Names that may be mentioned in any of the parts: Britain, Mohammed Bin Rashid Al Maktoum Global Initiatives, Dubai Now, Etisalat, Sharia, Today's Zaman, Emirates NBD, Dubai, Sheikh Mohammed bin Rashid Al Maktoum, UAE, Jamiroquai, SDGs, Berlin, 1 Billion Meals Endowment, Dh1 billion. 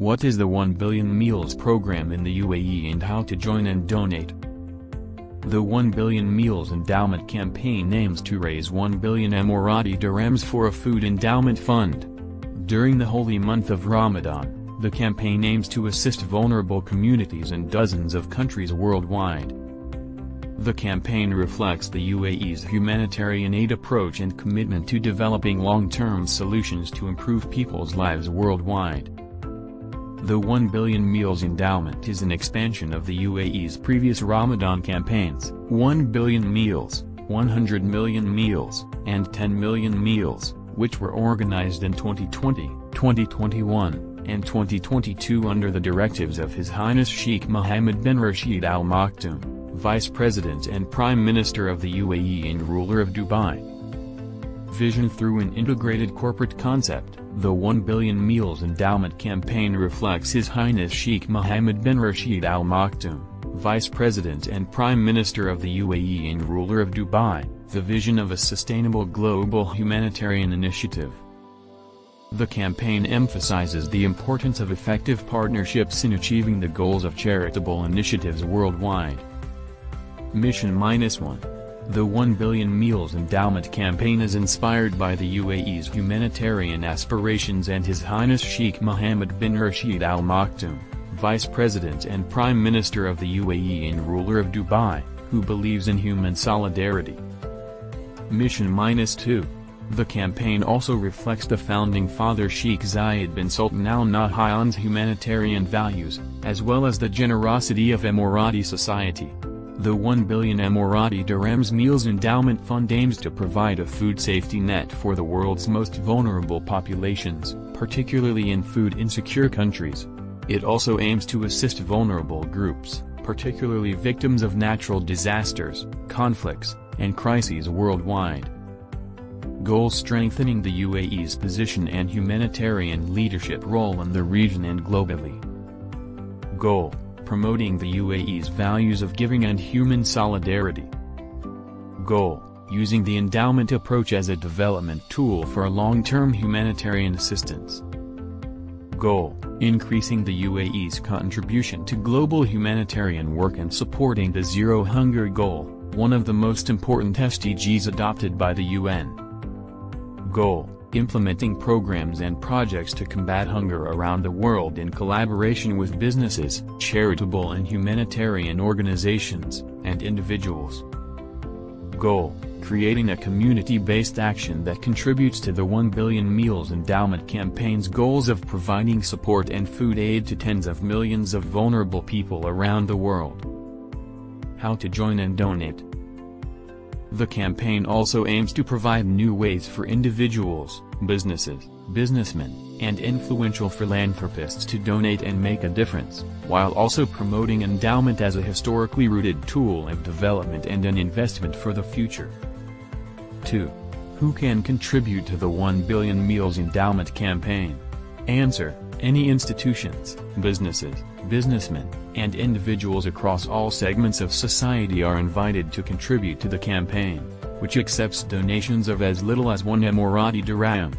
What is the 1 Billion Meals program in the UAE and how to join and donate? The 1 Billion Meals Endowment campaign aims to raise 1 billion Emirati dirhams for a food endowment fund. During the holy month of Ramadan, the campaign aims to assist vulnerable communities in dozens of countries worldwide. The campaign reflects the UAE's humanitarian aid approach and commitment to developing long-term solutions to improve people's lives worldwide. The 1 Billion Meals Endowment is an expansion of the UAE's previous Ramadan campaigns, 1 Billion Meals, 100 Million Meals, and 10 Million Meals, which were organized in 2020, 2021, and 2022 under the directives of His Highness Sheikh Mohammed bin Rashid Al Maktoum, Vice President and Prime Minister of the UAE and ruler of Dubai. Vision through an integrated corporate concept, the 1 Billion Meals Endowment campaign reflects His Highness Sheikh Mohammed bin Rashid Al Maktoum, Vice President and Prime Minister of the UAE and ruler of Dubai, the vision of a sustainable global humanitarian initiative. The campaign emphasizes the importance of effective partnerships in achieving the goals of charitable initiatives worldwide. Mission-1. The 1 Billion Meals Endowment campaign is inspired by the UAE's humanitarian aspirations and His Highness Sheikh Mohammed bin Rashid Al Maktoum, Vice President and Prime Minister of the UAE and ruler of Dubai, who believes in human solidarity. Mission-2. The campaign also reflects the founding father Sheikh Zayed bin Sultan Al Nahyan's humanitarian values, as well as the generosity of Emirati society. The 1 billion Emirati dirhams Meals Endowment Fund aims to provide a food safety net for the world's most vulnerable populations, particularly in food-insecure countries. It also aims to assist vulnerable groups, particularly victims of natural disasters, conflicts, and crises worldwide. Goal: strengthening the UAE's position and humanitarian leadership role in the region and globally. Goal: promoting the UAE's values of giving and human solidarity. Goal: using the endowment approach as a development tool for long-term humanitarian assistance. Goal: increasing the UAE's contribution to global humanitarian work and supporting the Zero Hunger Goal, one of the most important SDGs adopted by the UN. Goal: implementing programs and projects to combat hunger around the world in collaboration with businesses, charitable and humanitarian organizations, and individuals. Goal: creating a community-based action that contributes to the 1 Billion Meals Endowment campaign's goals of providing support and food aid to tens of millions of vulnerable people around the world. How to join and donate. The campaign also aims to provide new ways for individuals, businesses, businessmen, and influential philanthropists to donate and make a difference, while also promoting endowment as a historically rooted tool of development and an investment for the future. 2. Who can contribute to the 1 Billion Meals Endowment campaign? Answer: any institutions, businesses, businessmen, and individuals across all segments of society are invited to contribute to the campaign, which accepts donations of as little as 1 Emirati dirham.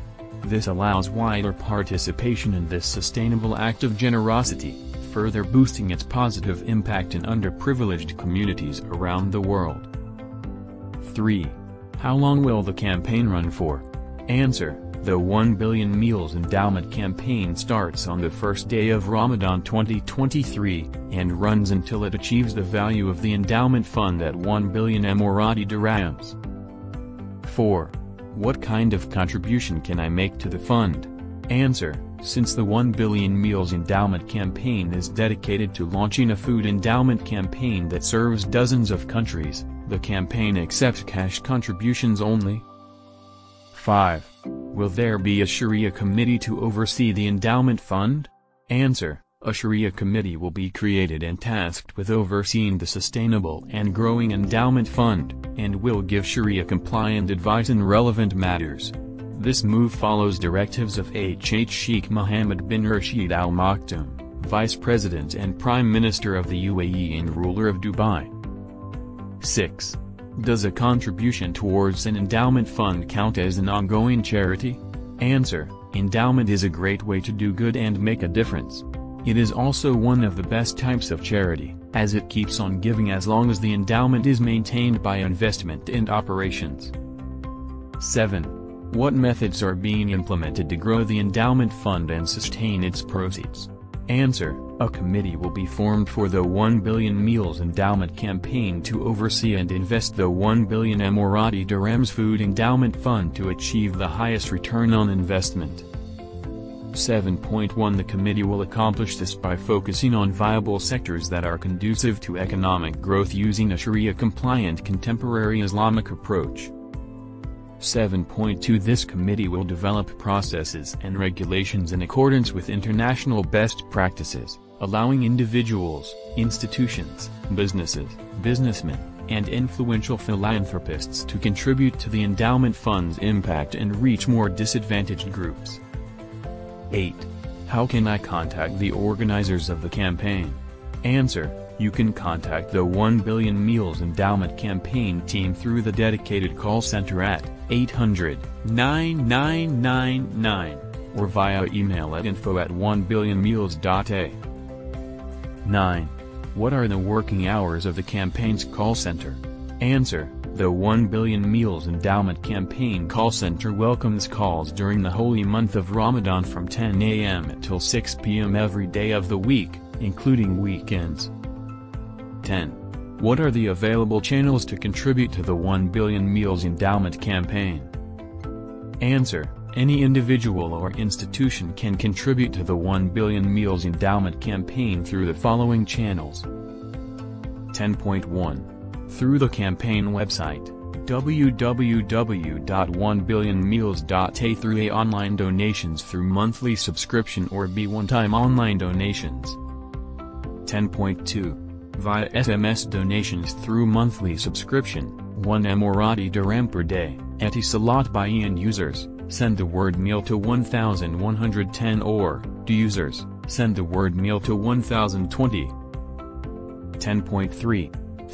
This allows wider participation in this sustainable act of generosity, further boosting its positive impact in underprivileged communities around the world. 3. How long will the campaign run for? Answer: the 1 Billion Meals Endowment campaign starts on the first day of Ramadan 2023, and runs until it achieves the value of the endowment fund at 1 billion Emirati dirhams. 4. What kind of contribution can I make to the fund? Answer: since the 1 Billion Meals Endowment campaign is dedicated to launching a food endowment campaign that serves dozens of countries, the campaign accepts cash contributions only. 5. Will there be a Sharia committee to oversee the endowment fund? Answer: a Sharia committee will be created and tasked with overseeing the sustainable and growing endowment fund, and will give Sharia-compliant advice in relevant matters. This move follows directives of Sheikh Mohammed bin Rashid Al Maktoum, Vice President and Prime Minister of the UAE and ruler of Dubai. 6. Does a contribution towards an endowment fund count as an ongoing charity? Answer: Endowment is a great way to do good and make a difference. It is also one of the best types of charity, as it keeps on giving as long as the endowment is maintained by investment and operations. 7. What methods are being implemented to grow the endowment fund and sustain its proceeds? Answer: a committee will be formed for the 1 billion meals endowment campaign to oversee and invest the 1 billion Emirati dirhams food endowment fund to achieve the highest return on investment. 7.1 The committee will accomplish this by focusing on viable sectors that are conducive to economic growth using a Sharia-compliant contemporary Islamic approach. 7.2 This committee will develop processes and regulations in accordance with international best practices, allowing individuals, institutions, businesses, businessmen, and influential philanthropists to contribute to the endowment fund's impact and reach more disadvantaged groups. 8. How can I contact the organizers of the campaign? Answer: you can contact the 1 Billion Meals Endowment campaign team through the dedicated call center at 800-9999 or via email at info@1billionmeals.a. 9. What are the working hours of the campaign's call center? Answer: the 1 Billion Meals Endowment Campaign Call Center welcomes calls during the holy month of Ramadan from 10 a.m. until 6 p.m. every day of the week, including weekends. 10. What are the available channels to contribute to the 1 Billion Meals Endowment Campaign? Answer: any individual or institution can contribute to the 1 Billion Meals Endowment Campaign through the following channels. 10.1 Through the campaign website, www.1billionmeals.a through A online donations through monthly subscription or B one-time online donations. 10.2 Via SMS donations through monthly subscription, 1 Emirati dirham per day, Etisalat by end users, send the word meal to 1110 or, D users, send the word meal to 1020. 10.3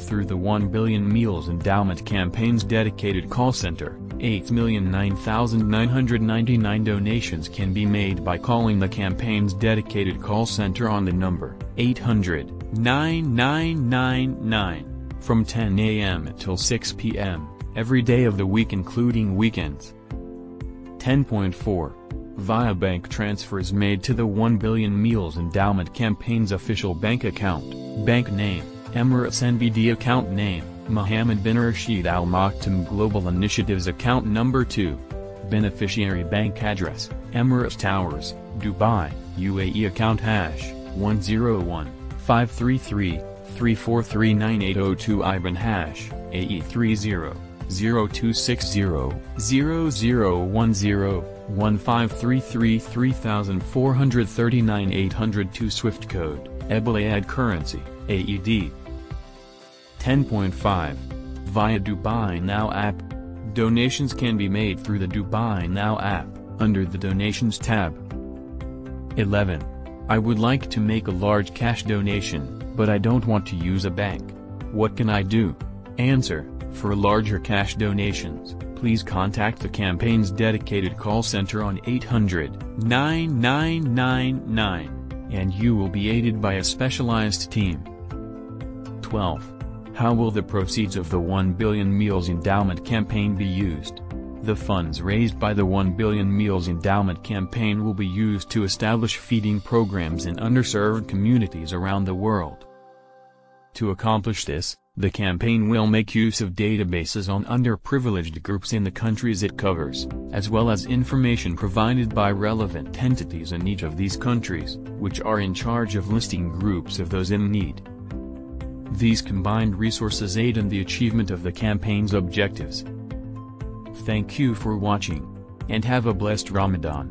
Through the 1 Billion Meals Endowment Campaign's dedicated call center, 8,009,999 donations can be made by calling the campaign's dedicated call center on the number 800-9999 from 10 a.m. until 6 p.m., every day of the week including weekends. 10.4 Via bank transfers made to the 1 Billion Meals Endowment Campaign's official bank account, bank name: Emirates NBD, account name: Mohammed Bin Rashid Al Maktoum Global Initiatives, account number 2. Beneficiary bank address: Emirates Towers, Dubai, UAE, account hash 101-533-3439-802, IBAN hash AE30-0260-0010-1533-3439-802, SWIFT code: EBLAD currency, AED. 10.5 Via Dubai Now app. Donations can be made through the Dubai Now app, under the Donations tab. 11. I would like to make a large cash donation, but I don't want to use a bank. What can I do? Answer: for larger cash donations, please contact the campaign's dedicated call center on 800-9999. And you will be aided by a specialized team. 12. How will the proceeds of the 1 Billion Meals Endowment Campaign be used? The funds raised by the 1 Billion Meals Endowment Campaign will be used to establish feeding programs in underserved communities around the world. To accomplish this, the campaign will make use of databases on underprivileged groups in the countries it covers, as well as information provided by relevant entities in each of these countries, which are in charge of listing groups of those in need. These combined resources aid in the achievement of the campaign's objectives. Thank you for watching, and have a blessed Ramadan.